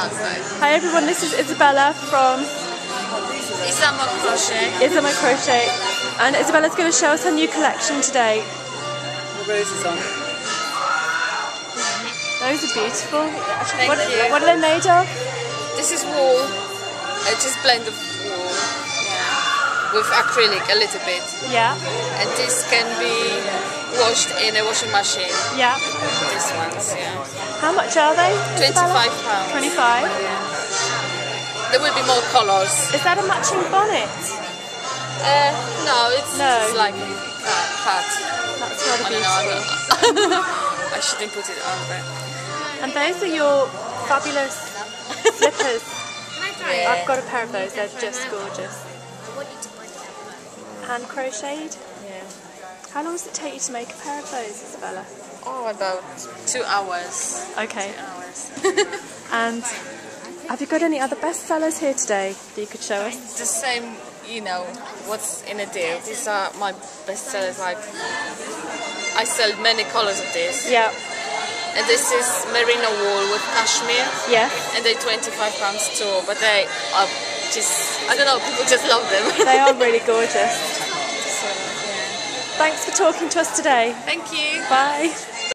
last time. Hi everyone, this is Isabella from Isamo Crochet. Isamo Crochet, and Isabella's going to show us her new collection today. The roses on. Those are beautiful. Actually, what are they made of? This is wool. It's just blend of wool. Yeah. With acrylic a little bit. Yeah. And this can be washed in a washing machine. Yeah. These ones, yeah. How much are they? £25. 25. Yeah. There will be more colours. Is that a matching bonnet? No, it's just like a hat. That's rather beautiful. I shouldn't put it on there. And those are your fabulous slippers. Yeah. I've got a pair of those. They're just gorgeous. Hand crocheted. Yeah. How long does it take you to make a pair of those, Isabella? Oh, about 2 hours. Okay. 2 hours. And have you got any other bestsellers here today that you could show us? The same, you know, what's in a deal. These are my bestsellers. Like, I sell many colours of this. Yeah. And this is merino wool with cashmere. Yeah. And they're £25 too, but they are just, I don't know, people just love them. They are really gorgeous. Thanks for talking to us today. Thank you. Bye.